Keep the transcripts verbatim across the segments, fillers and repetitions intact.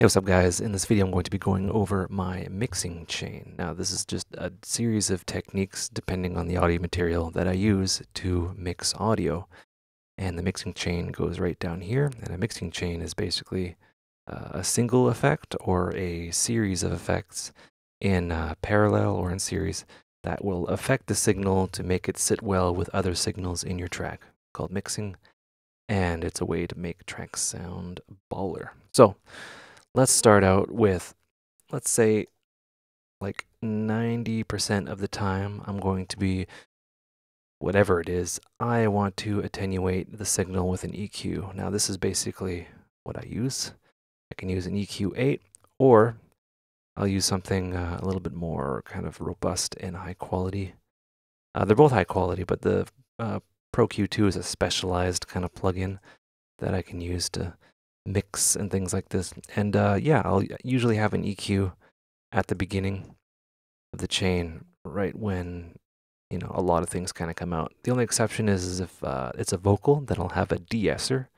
Hey, what's up guys? In this video I'm going to be going over my mixing chain. Now this is just a series of techniques depending on the audio material that I use to mix audio. And the mixing chain goes right down here, and a mixing chain is basically uh, a single effect or a series of effects in uh, parallel or in series that will affect the signal to make it sit well with other signals in your track, called mixing, and it's a way to make tracks sound baller. So let's start out with, let's say, like ninety percent of the time, I'm going to be, whatever it is, I want to attenuate the signal with an E Q. Now, this is basically what I use. I can use an E Q eight, or I'll use something uh, a little bit more kind of robust and high quality. Uh, they're both high quality, but the uh, Pro Q two is a specialized kind of plugin that I can use to mix and things like this. And uh, yeah, I'll usually have an E Q at the beginning of the chain, right when, you know, a lot of things kind of come out. The only exception is, is if uh, it's a vocal, then I'll have a de-esser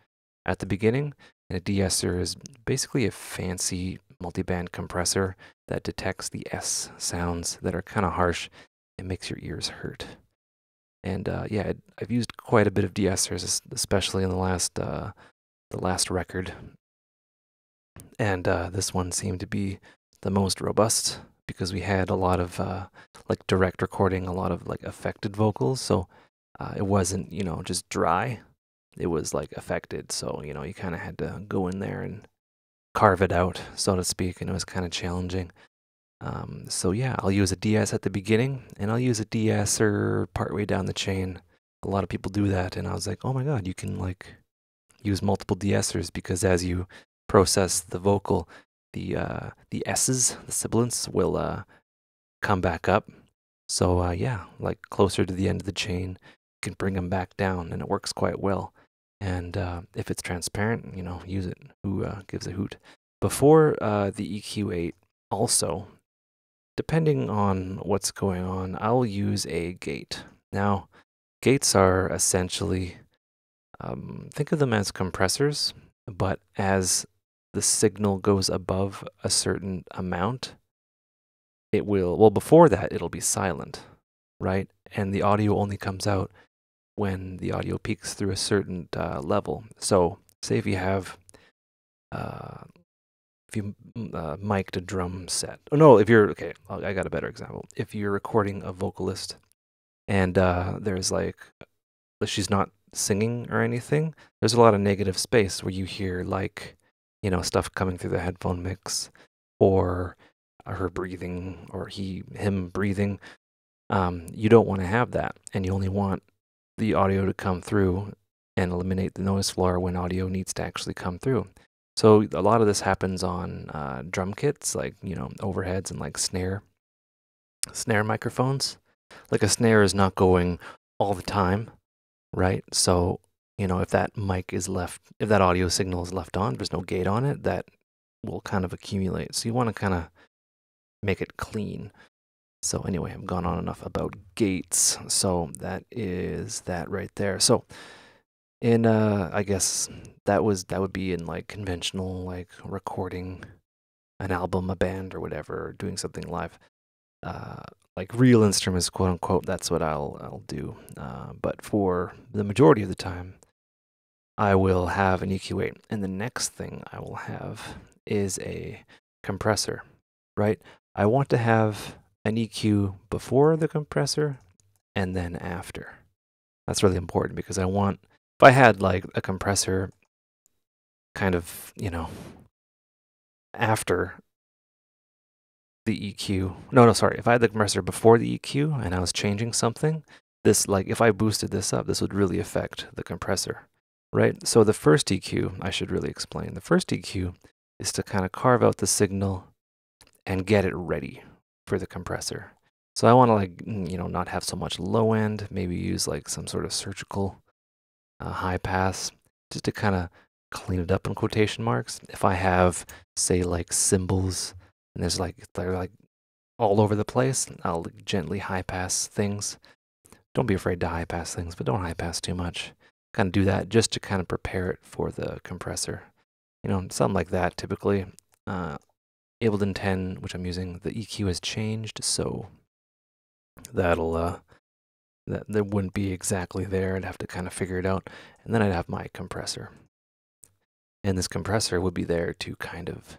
at the beginning. And a de-esser is basically a fancy multiband compressor that detects the S sounds that are kind of harsh and makes your ears hurt. And uh, yeah, I've used quite a bit of de-essers, especially in the last uh, the last record, and uh, this one seemed to be the most robust because we had a lot of uh, like direct recording, a lot of like affected vocals, so uh, it wasn't, you know, just dry, it was like affected, so, you know, you kind of had to go in there and carve it out, so to speak, and it was kind of challenging. Um, so yeah, I'll use a de-ess at the beginning, and I'll use a de-esser partway down the chain. A lot of people do that, and I was like, oh my god, you can like use multiple de-essers, because as you process the vocal, the uh, the S's, the sibilants, will uh, come back up. So uh, yeah, like closer to the end of the chain, you can bring them back down, and it works quite well. And uh, if it's transparent, you know, use it. Who uh, gives a hoot? Before uh, the E Q eight, also, depending on what's going on, I'll use a gate. Now, gates are essentially, Um, think of them as compressors, but as the signal goes above a certain amount, it will, well, before that, it'll be silent, right? And the audio only comes out when the audio peaks through a certain uh, level. So, say if you have, uh, if you uh, mic'd a drum set. Oh, no, if you're, okay, I got a better example. If you're recording a vocalist and uh, there's like, she's not singing or anything, there's a lot of negative space where you hear, like, you know, stuff coming through the headphone mix, or her breathing, or he him breathing. Um, you don't want to have that, and you only want the audio to come through and eliminate the noise floor when audio needs to actually come through. So a lot of this happens on uh, drum kits, like, you know, overheads and like snare snare microphones. Like a snare is not going all the time, right? So, you know, if that mic is left, if that audio signal is left on, there's no gate on it, that will kind of accumulate. So you want to kind of make it clean. So anyway, I've gone on enough about gates. So that is that right there. So in, uh, I guess that was, that would be in like conventional, like recording an album, a band or whatever, or doing something live. Uh, like real instruments, quote unquote, that's what I'll, I'll do. Uh, but for the majority of the time, I will have an E Q eight. And the next thing I will have is a compressor, right? I want to have an E Q before the compressor and then after. That's really important, because I want, if I had like a compressor kind of, you know, after the E Q, no, no, sorry, if I had the compressor before the E Q and I was changing something, this, like, if I boosted this up, this would really affect the compressor, right? So the first E Q, I should really explain, the first E Q is to kind of carve out the signal and get it ready for the compressor. So I want to, like, you know, not have so much low end, maybe use like some sort of surgical uh, high pass, just to kind of clean it up in quotation marks. If I have, say, like cymbals, and there's like, they're like all over the place, I'll gently high pass things. Don't be afraid to high pass things, but don't high pass too much. Kind of do that just to kind of prepare it for the compressor. You know, something like that typically. uh, Ableton ten, which I'm using, the E Q has changed, so that'll uh, that that wouldn't be exactly there. I'd have to kind of figure it out, and then I'd have my compressor, and this compressor would be there to kind of,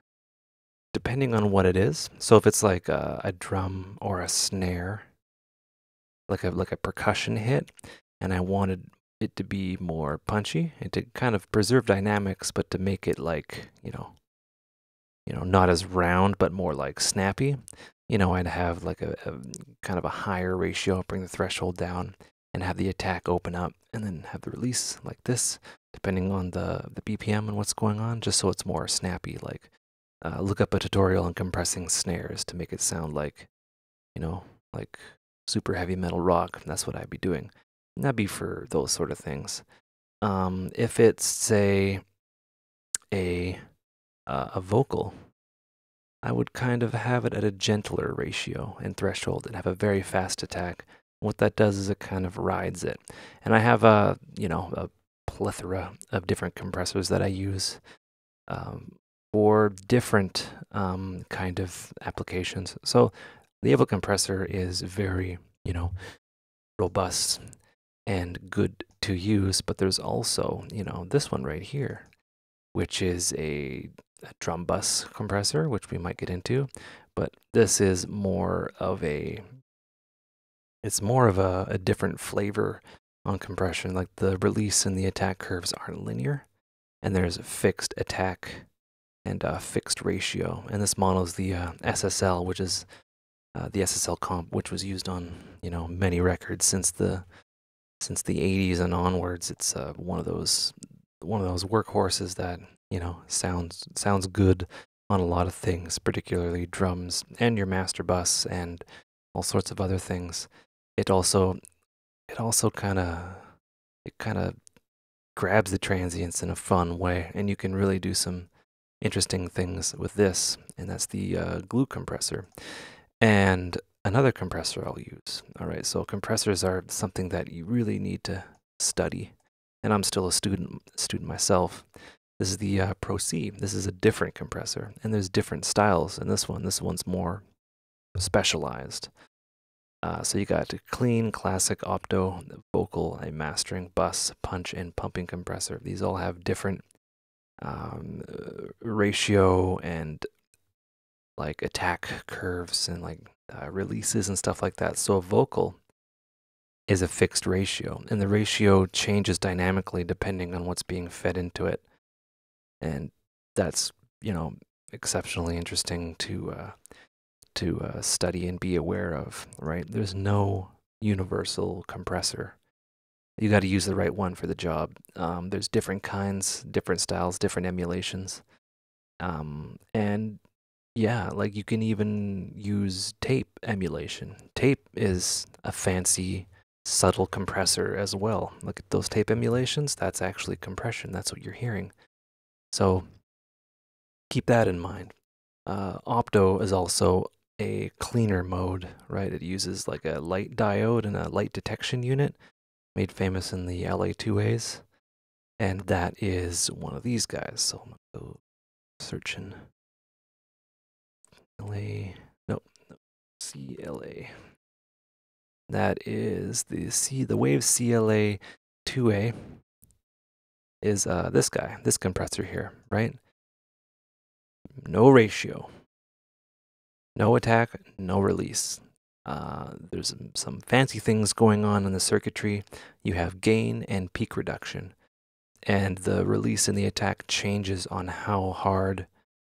depending on what it is. So if it's like a, a drum or a snare, like a like a percussion hit, and I wanted it to be more punchy and to kind of preserve dynamics, but to make it like, you know, you know, not as round, but more like snappy, you know, I'd have like a, a kind of a higher ratio, bring the threshold down and have the attack open up and then have the release like this, depending on the, the B P M and what's going on, just so it's more snappy. Like uh, look up a tutorial on compressing snares to make it sound like, you know, like super heavy metal rock. That's what I'd be doing. And that'd be for those sort of things. Um, if it's, say, a, uh, a vocal, I would kind of have it at a gentler ratio and threshold and have a very fast attack. What that does is it kind of rides it. And I have a, you know, a plethora of different compressors that I use um, for different um, kind of applications. So the Ableton compressor is very, you know, robust and good to use, but there's also, you know, this one right here, which is a, a drum bus compressor, which we might get into, but this is more of a, it's more of a, a different flavor on compression. Like the release and the attack curves aren't linear, and there's a fixed attack and a fixed ratio, and this models the uh, S S L, which is Uh, the S S L comp, which was used on, you know, many records since the since the eighties and onwards. It's uh, one of those one of those workhorses that, you know, sounds sounds good on a lot of things, particularly drums and your master bus and all sorts of other things. It also it also kind of it kind of grabs the transients in a fun way, and you can really do some interesting things with this. And that's the uh, glue compressor. And another compressor I'll use. All right, so compressors are something that you really need to study, and I'm still a student student myself. This is the uh, Pro-C. This is a different compressor, and there's different styles in this one. This one's more specialized. Uh, so you got clean, classic, opto, vocal, a mastering, bus, punch, and pumping compressor. These all have different um, ratio and like attack curves and like uh, releases and stuff like that. So a vocal is a fixed ratio, and the ratio changes dynamically depending on what's being fed into it. And that's, you know, exceptionally interesting to uh, to uh, study and be aware of, right? There's no universal compressor. You got to use the right one for the job. Um, there's different kinds, different styles, different emulations. Um, and Yeah, like you can even use tape emulation. Tape is a fancy, subtle compressor as well. Look at those tape emulations. That's actually compression. That's what you're hearing. So keep that in mind. Uh, opto is also a cleaner mode, right? It uses like a light diode and a light detection unit, made famous in the C L A two A's. And that is one of these guys. So I'm going to go searching. C L A, no, no, C L A. That is the C, the Wave C L A two A is uh, this guy, this compressor here, right? No ratio, no attack, no release. Uh, there's some fancy things going on in the circuitry. You have gain and peak reduction, and the release and the attack changes on how hard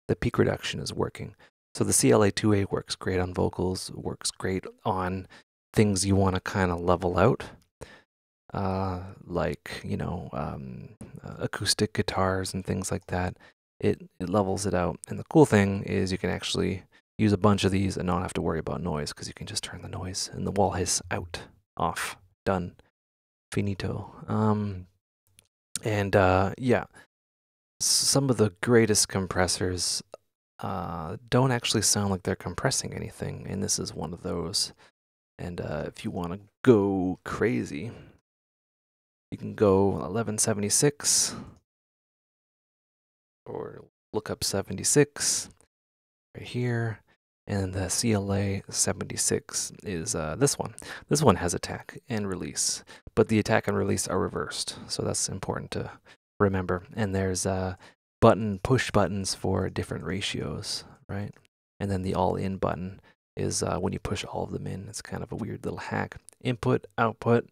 the peak reduction is working. So the C L A two A works great on vocals, works great on things you want to kind of level out, uh, like, you know, um, acoustic guitars and things like that. It, it levels it out. And the cool thing is you can actually use a bunch of these and not have to worry about noise, because you can just turn the noise and the wall hiss out, off, done, finito. Um, and uh, yeah, some of the greatest compressors Uh, don't actually sound like they're compressing anything, and this is one of those. And uh, if you want to go crazy, you can go eleven seventy-six, or look up seventy-six, right here. And the C L A seventy-six is uh, this one. This one has attack and release, but the attack and release are reversed. So that's important to remember. And there's uh, button push buttons for different ratios, right? And then the all in button is uh, when you push all of them in. It's kind of a weird little hack. Input, output,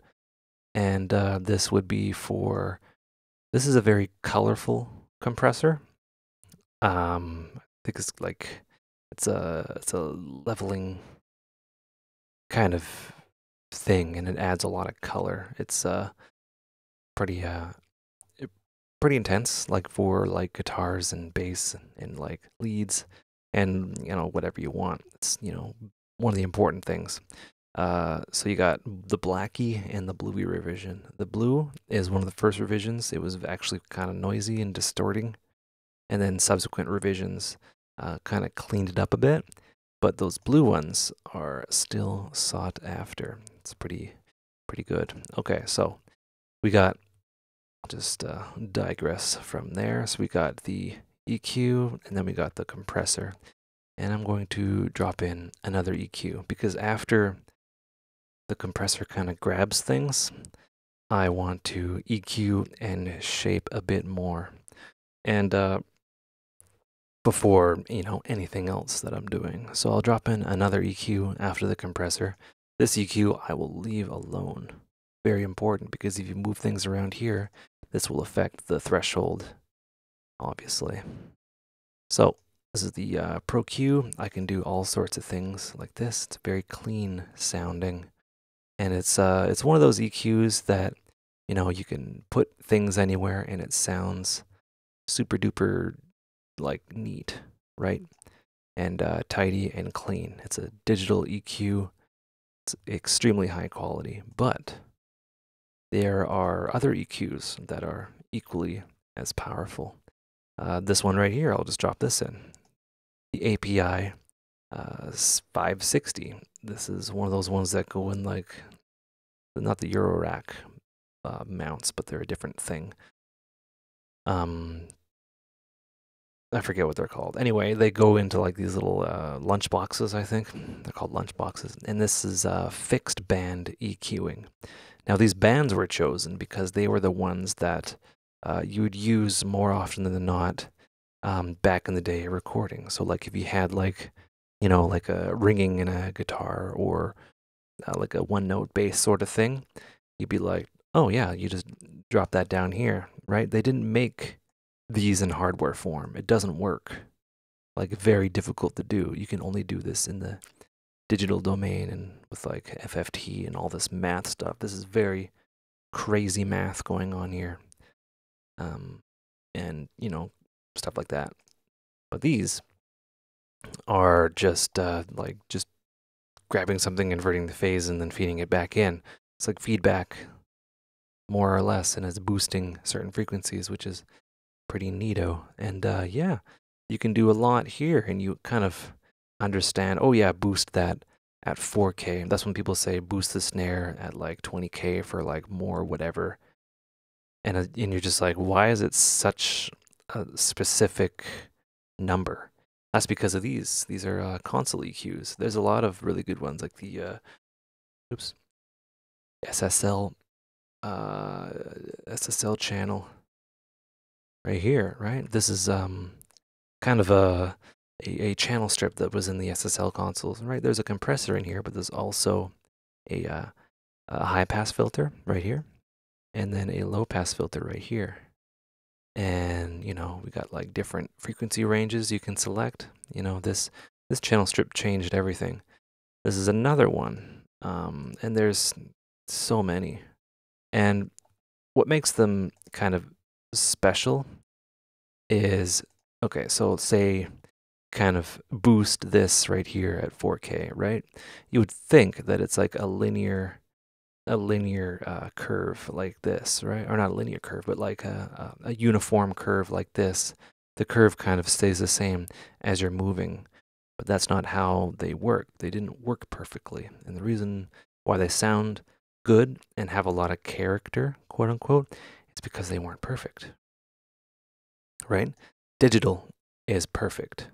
and uh, this would be for, this is a very colorful compressor. Um, I think it's like, It's a, it's a leveling kind of thing, and it adds a lot of color. It's uh, pretty uh, pretty intense, like for like guitars and bass and, and like leads and, you know, whatever you want. It's, you know, one of the important things. Uh, so you got the blacky and the bluey revision. The blue is one of the first revisions. It was actually kind of noisy and distorting, and then subsequent revisions Uh, kind of cleaned it up a bit, but those blue ones are still sought after. It's pretty, pretty good. Okay, so we got, just uh, digress from there. So we got the E Q, and then we got the compressor, and I'm going to drop in another E Q because after the compressor kind of grabs things, I want to E Q and shape a bit more, and uh, before, you know, anything else that I'm doing. So I'll drop in another E Q after the compressor. This E Q I will leave alone. Very important, because if you move things around here, this will affect the threshold, obviously. So this is the uh, Pro-Q. I can do all sorts of things like this. It's very clean sounding. And it's, uh, it's one of those E Qs that, you know, you can put things anywhere and it sounds super duper like neat, right? And uh, tidy and clean. It's a digital E Q. It's extremely high quality, but there are other E Qs that are equally as powerful. Uh, this one right here, I'll just drop this in. The A P I uh, five sixty. This is one of those ones that go in like, not the Euro rack uh, mounts, but they're a different thing. Um, I forget what they're called. Anyway, they go into like these little uh, lunch boxes, I think. They're called lunch boxes. And this is uh, fixed band EQing. Now, these bands were chosen because they were the ones that uh, you would use more often than not um, back in the day recording. So like if you had like, you know, like a ringing in a guitar or uh, like a one-note bass sort of thing, you'd be like, oh yeah, you just drop that down here, right? They didn't make these in hardware form. It doesn't work. Like, very difficult to do. You can only do this in the digital domain and with like F F T and all this math stuff. This is very crazy math going on here. Um, and, you know, stuff like that. But these are just uh, like just grabbing something, inverting the phase, and then feeding it back in. It's like feedback, more or less, and it's boosting certain frequencies, which is pretty neato. And uh, yeah, you can do a lot here, and you kind of understand, oh yeah, boost that at four K. That's when people say boost the snare at like twenty K for like more whatever. And, uh, and you're just like, why is it such a specific number? That's because of these. These are uh, console E Qs. There's a lot of really good ones, like the uh, oops, S S L, uh, S S L channel. Right here, right? This is um, kind of a, a, a channel strip that was in the S S L consoles, right? There's a compressor in here, but there's also a, uh, a high-pass filter right here, and then a low-pass filter right here. And, you know, we got like different frequency ranges you can select. You know, this, this channel strip changed everything. This is another one, um, and there's so many. And what makes them kind of special is, okay, so say kind of boost this right here at four K, right? You would think that it's like a linear a linear uh, curve like this, right? Or not a linear curve, but like a, a, a uniform curve like this. The curve kind of stays the same as you're moving, but that's not how they work. They didn't work perfectly. And the reason why they sound good and have a lot of character, quote unquote, it's because they weren't perfect, right? Digital is perfect.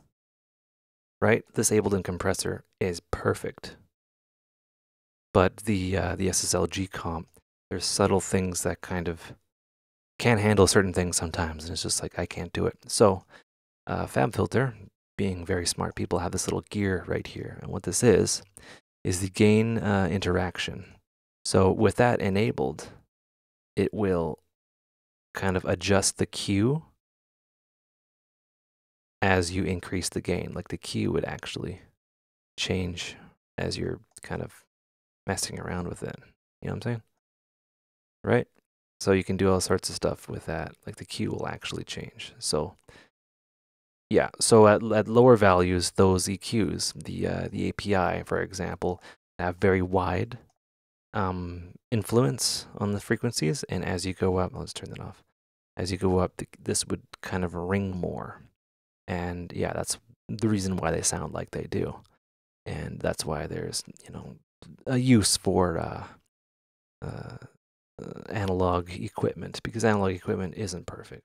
right? This Ableton compressor is perfect. But the, uh, the S S L G-comp, there's subtle things that kind of can't handle certain things sometimes. And it's just like, I can't do it. So uh, FabFilter, being very smart people, have this little gear right here. And what this is, is the gain uh, interaction. So with that enabled, it will kind of adjust the Q as you increase the gain. Like the Q would actually change as you're kind of messing around with it. You know what I'm saying? Right? So you can do all sorts of stuff with that. Like the Q will actually change. So yeah, so at, at lower values, those E Qs, the, uh, the A P I, for example, have very wide um, influence on the frequencies. And as you go up, let's turn that off. As you go up, the, this would kind of ring more. And yeah, that's the reason why they sound like they do. And that's why there's, you know, a use for uh, uh, analog equipment, because analog equipment isn't perfect.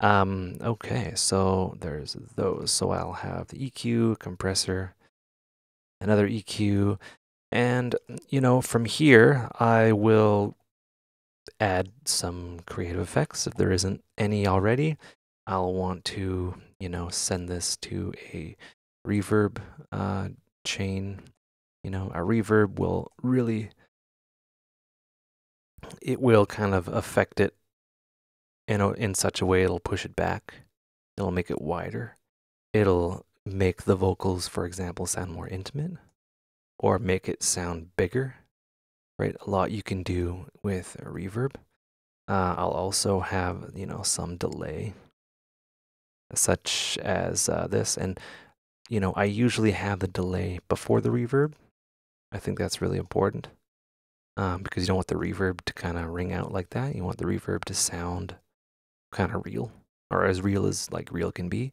Um, okay, so there's those. So I'll have the E Q, compressor, another E Q, and, you know, from here I will add some creative effects. If there isn't any already, I'll want to, you know, send this to a reverb uh, chain. You know, a reverb will really, it will kind of affect it in, a, in such a way it'll push it back, it'll make it wider, it'll make the vocals, for example, sound more intimate, or make it sound bigger, right? A lot you can do with a reverb. Uh, I'll also have, you know, some delay, such as uh, this, and, you know, I usually have the delay before the reverb. I think that's really important. Um, because you don't want the reverb to kind of ring out like that. You want the reverb to sound kind of real, or as real as like real can be.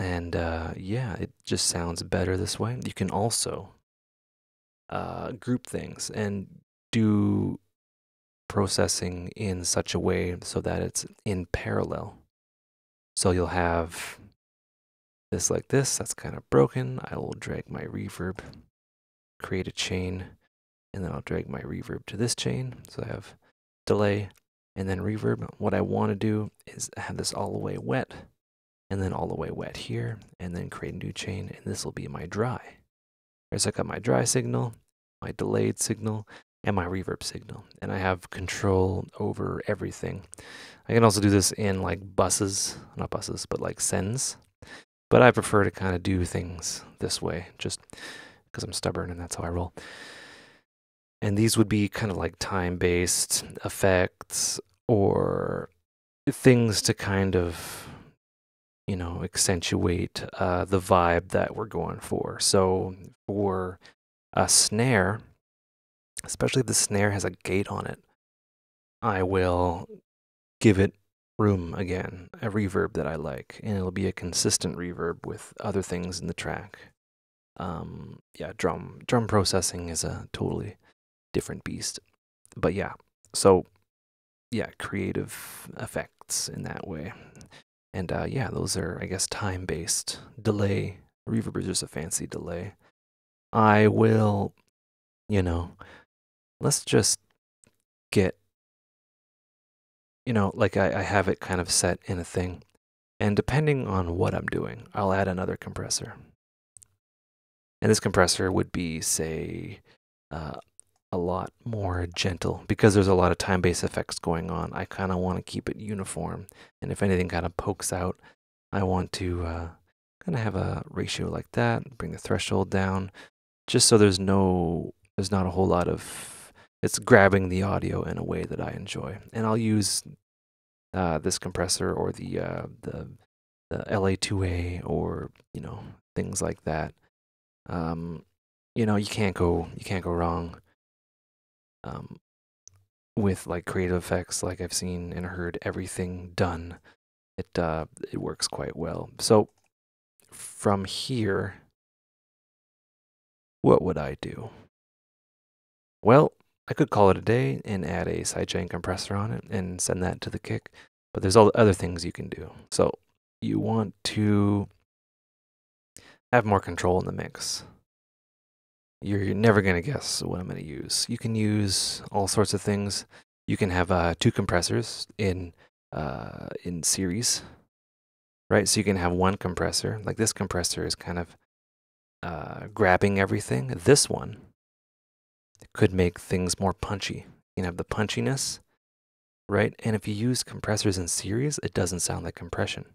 And uh, yeah, it just sounds better this way. You can also uh, group things and do processing in such a way so that it's in parallel. So you'll have this like this, that's kind of broken. I will drag my reverb, create a chain, and then I'll drag my reverb to this chain. So I have delay and then reverb. What I want to do is have this all the way wet, and then all the way wet here, and then create a new chain, and this will be my dry. So I got my dry signal, my delayed signal, and my reverb signal. And I have control over everything. I can also do this in like buses, not buses, but like sends. But I prefer to kind of do things this way, just because I'm stubborn and that's how I roll. And these would be kind of like time-based effects or things to kind of, you know, accentuate uh, the vibe that we're going for. So for a snare, especially if the snare has a gate on it, I will give it room again, a reverb that I like, and it'll be a consistent reverb with other things in the track. Um, yeah, drum, drum processing is a totally different beast, but yeah, so yeah, creative effects in that way. And uh, yeah, those are, I guess, time-based. Delay, reverb is just a fancy delay. I will, you know, let's just get, you know, like I, I have it kind of set in a thing, and depending on what I'm doing, I'll add another compressor. And this compressor would be, say, uh, a lot more gentle, because there's a lot of time-based effects going on. I kind of want to keep it uniform, and if anything kind of pokes out, I want to uh, kind of have a ratio like that, bring the threshold down, just so there's no, there's not a whole lot of, it's grabbing the audio in a way that I enjoy. And I'll use uh, this compressor or the uh, the, the C L A two A or, you know, things like that. Um, you know, you can't go you can't go wrong. Um, with like creative effects, like I've seen and heard everything done, it uh, it works quite well. So from here, what would I do? Well, I could call it a day and add a sidechain compressor on it and send that to the kick, but there's all the other things you can do. So you want to have more control in the mix. You're, you're never going to guess what I'm going to use. You can use all sorts of things. You can have uh, two compressors in uh, in series, right? So you can have one compressor. Like this compressor is kind of uh, grabbing everything. This one could make things more punchy. You can have the punchiness, right? And if you use compressors in series, it doesn't sound like compression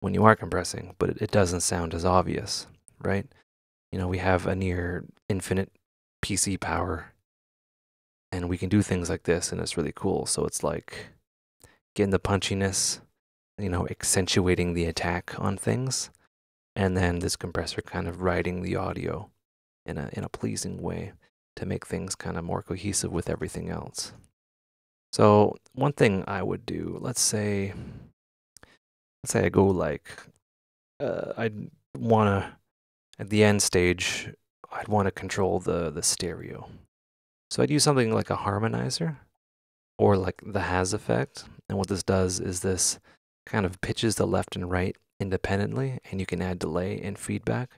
when you are compressing, but it doesn't sound as obvious, right? You know, we have a near infinite P C power, and we can do things like this, and it's really cool. So it's like getting the punchiness, you know, accentuating the attack on things, and then this compressor kind of riding the audio in a in a pleasing way to make things kind of more cohesive with everything else. So one thing I would do, let's say, let's say I go like, uh, I'd want to, at the end stage, I'd want to control the, the stereo. So I'd use something like a harmonizer or like the Has effect. And what this does is this kind of pitches the left and right independently, and you can add delay and feedback,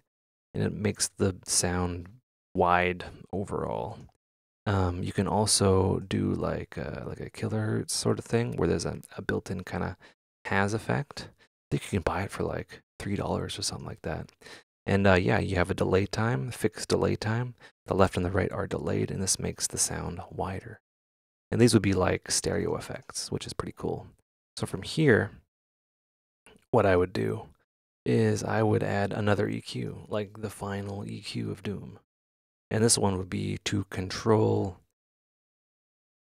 and it makes the sound wide overall. Um, you can also do like a, like a kilohertz sort of thing where there's a, a built-in kind of Has effect. I think you can buy it for like three dollars or something like that. And uh, yeah, you have a delay time, fixed delay time. The left and the right are delayed, and this makes the sound wider. And these would be like stereo effects, which is pretty cool. So from here, what I would do is I would add another E Q, like the final E Q of Doom. And this one would be to control,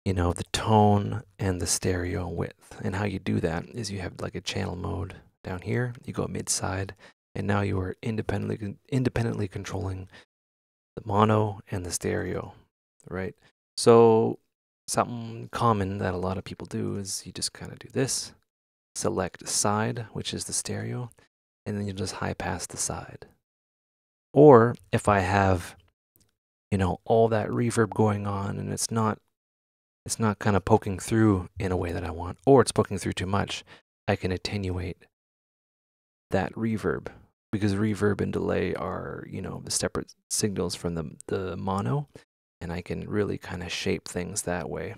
you know, the tone and the stereo width. And how you do that is you have like a channel mode down here, you go mid-side, and now you are independently independently controlling the mono and the stereo, right? So something common that a lot of people do is you just kind of do this, select side, which is the stereo, and then you just high pass the side. Or if I have, you know, all that reverb going on and it's not it's not kind of poking through in a way that I want, or it's poking through too much, I can attenuate that reverb, because reverb and delay are, you know, the separate signals from the, the mono, and I can really kind of shape things that way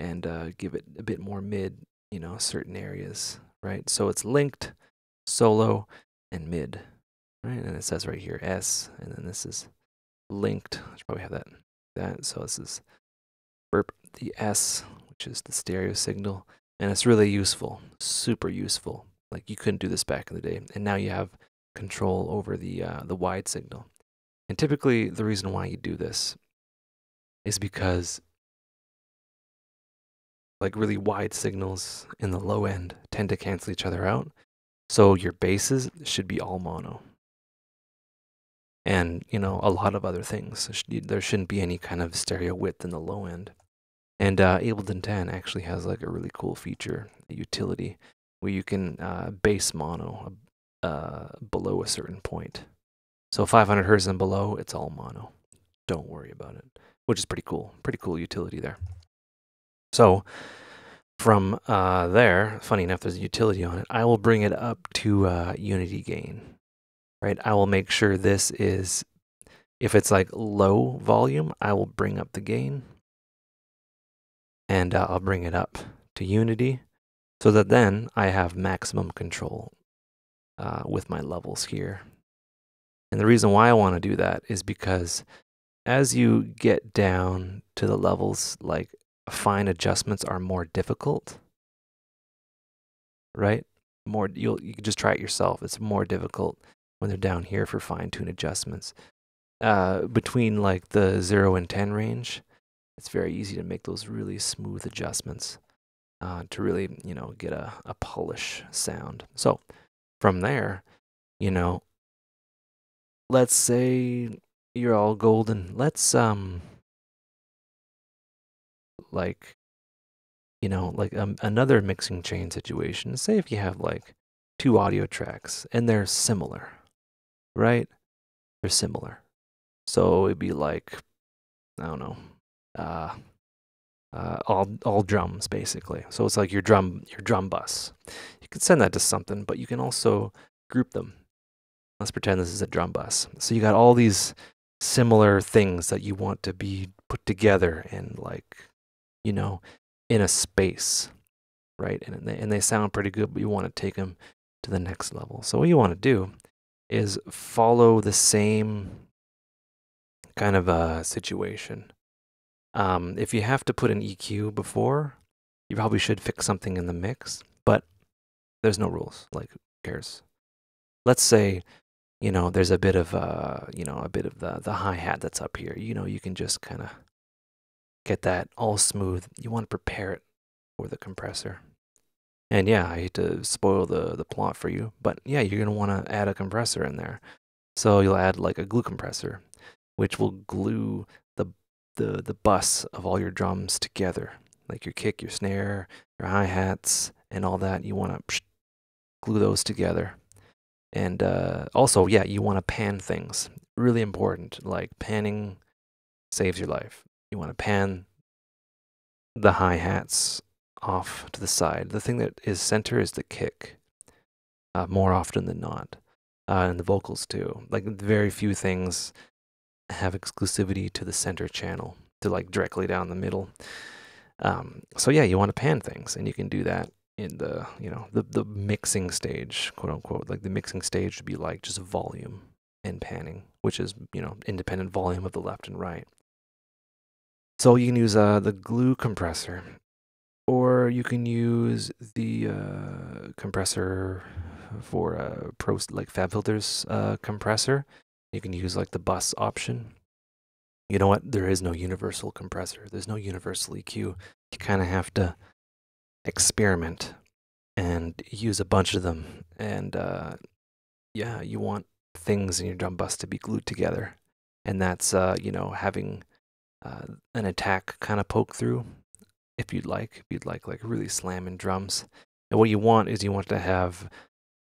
and uh, give it a bit more mid, you know, certain areas, right? So it's linked, solo, and mid, right? And it says right here S, and then this is linked. I should probably have that, that. So this is burp, the S, which is the stereo signal, and it's really useful, super useful. Like you couldn't do this back in the day, and now you have control over the uh, the wide signal. And typically, the reason why you do this is because, like, really wide signals in the low end tend to cancel each other out. So your basses should be all mono, and you know, a lot of other things. There shouldn't be any kind of stereo width in the low end. And uh, Ableton ten actually has like a really cool feature, a utility, where you can uh, bass mono uh, below a certain point. So five hundred hertz and below, it's all mono. Don't worry about it, which is pretty cool. Pretty cool utility there. So from uh, there, funny enough, there's a utility on it. I will bring it up to uh, unity gain, right? I will make sure this is, if it's like low volume, I will bring up the gain, and uh, I'll bring it up to unity, so that then I have maximum control uh, with my levels here. And the reason why I want to do that is because as you get down to the levels, like fine adjustments are more difficult, right? More, you'll, you can just try it yourself. It's more difficult when they're down here for fine-tune adjustments. Uh, between like the zero and ten range, it's very easy to make those really smooth adjustments. Uh, to really, you know, get a, a polish sound. So from there, you know, let's say you're all golden. Let's, um, like, you know, like um, another mixing chain situation. Say if you have like two audio tracks and they're similar, right? They're similar. So it'd be like, I don't know, uh, Uh, all all drums basically. So it's like your drum your drum bus. You can send that to something, but you can also group them Let's pretend this is a drum bus. So you got all these similar things that you want to be put together and, like, you know, in a space, right? And they, and they sound pretty good, but you want to take them to the next level. So what you want to do is follow the same kind of a situation. Um, if you have to put an E Q before, you probably should fix something in the mix, but there's no rules. Like, who cares? Let's say, you know, there's a bit of, uh, you know, a bit of the, the hi-hat that's up here. You know, you can just kind of get that all smooth. You want to prepare it for the compressor. And yeah, I hate to spoil the, the plot for you, but yeah, you're going to want to add a compressor in there. So you'll add like a glue compressor, which will glue the, the, the bus of all your drums together. Like your kick, your snare, your hi-hats, and all that. You want to glue those together. And uh, also, yeah, you want to pan things. Really important. Like, panning saves your life. You want to pan the hi-hats off to the side. The thing that is center is the kick, uh, more often than not. Uh, and the vocals, too. Like, very few things have exclusivity to the center channel, to, like, directly down the middle. Um, so, yeah, you want to pan things, and you can do that in the, you know, the, the mixing stage, quote unquote. Like, the mixing stage would be like just volume and panning, which is, you know, independent volume of the left and right. So you can use uh, the glue compressor, or you can use the uh, compressor for uh, pro, like FabFilter's uh, compressor. You can use like the bus option. You know what? There is no universal compressor. There's no universal E Q. You kind of have to experiment and use a bunch of them, and uh yeah, you want things in your drum bus to be glued together, and that's uh you know, having uh an attack kind of poke through, if you'd like, if you'd like like really slamming drums. And what you want is you want to have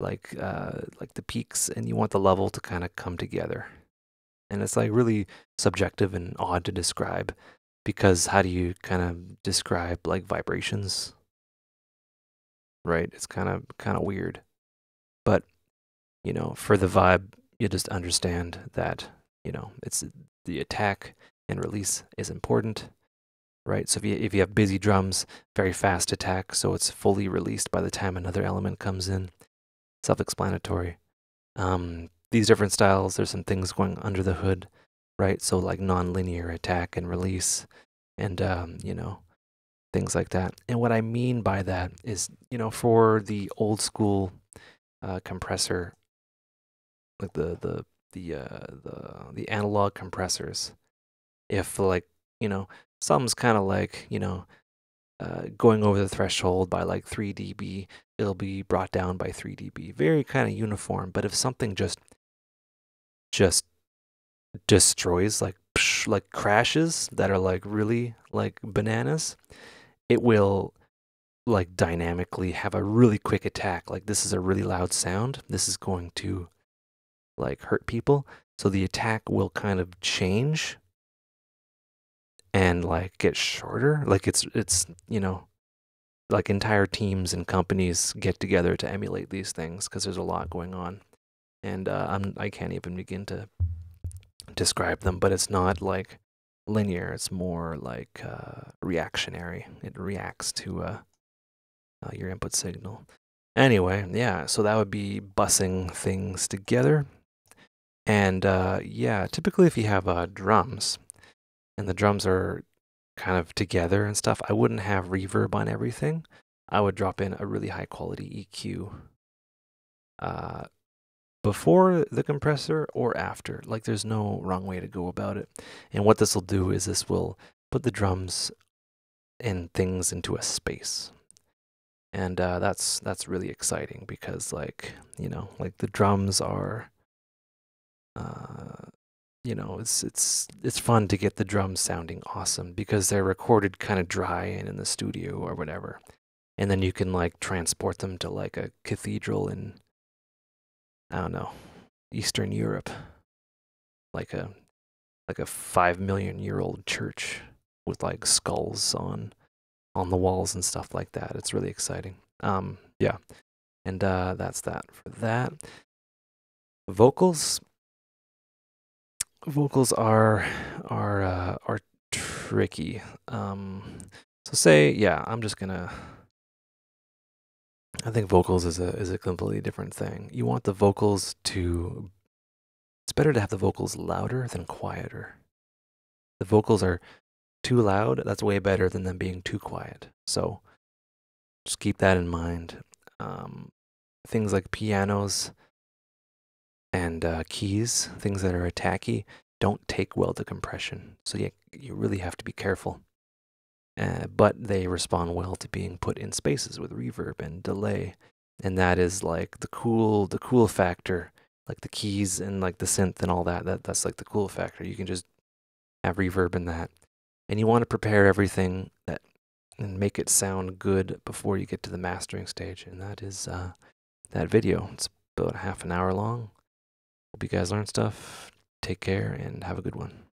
like uh like the peaks, and you want the level to kind of come together. And it's like really subjective and odd to describe, because how do you kind of describe like vibrations? Right, it's kind of kind of weird, but you know, for the vibe, you just understand that, you know, it's the attack and release is important, right? So if you if you have busy drums, very fast attack, so it's fully released by the time another element comes in. Self-explanatory. Um, these different styles, there's some things going under the hood, right? So like non-linear attack and release, and um, you know, things like that. And what I mean by that is, you know, for the old school uh, compressor, like the the the uh, the the analog compressors, if like, you know, something's kind of like, you know, uh, going over the threshold by like three D B, it'll be brought down by three D B. Very kind of uniform. But if something just just destroys, like psh, like crashes that are like really like bananas, it will like dynamically have a really quick attack. Like, this is a really loud sound, this is going to like hurt people, so the attack will kind of change and like get shorter. Like, it's it's you know, like entire teams and companies get together to emulate these things, because there's a lot going on, and uh, I'm, I can't even begin to describe them. But it's not like linear, it's more like uh, reactionary. It reacts to uh, uh, your input signal. Anyway, yeah, so that would be bussing things together. And uh, yeah, typically if you have uh, drums, and the drums are kind of together and stuff, I wouldn't have reverb on everything. I would drop in a really high quality E Q uh, before the compressor or after. Like, there's no wrong way to go about it. And what this will do is this will put the drums and things into a space, and uh, that's that's really exciting, because like, you know, like the drums are, uh, you know, it's it's it's fun to get the drums sounding awesome, because they're recorded kind of dry and in the studio or whatever, and then you can like transport them to like a cathedral in, I don't know, Eastern Europe, like a like a five million year old church with like skulls on on the walls and stuff like that. It's really exciting. Um, yeah, and uh, that's that for that. vocals. Vocals are are uh, are tricky. Um, so say yeah, I'm just gonna. I think vocals is a is a completely different thing. You want the vocals to. It's better to have the vocals louder than quieter. The vocals are too loud. That's way better than them being too quiet. So just keep that in mind. Um, things like pianos and uh, keys, things that are attacky, don't take well to compression. So you, you really have to be careful. Uh, but they respond well to being put in spaces with reverb and delay. And that is like the cool, the cool factor, like the keys and like the synth and all that. that. That's like the cool factor. You can just have reverb in that. And you want to prepare everything that, and make it sound good before you get to the mastering stage. And that is uh, that video. It's about half an hour long. Hope you guys learned stuff. Take care and have a good one.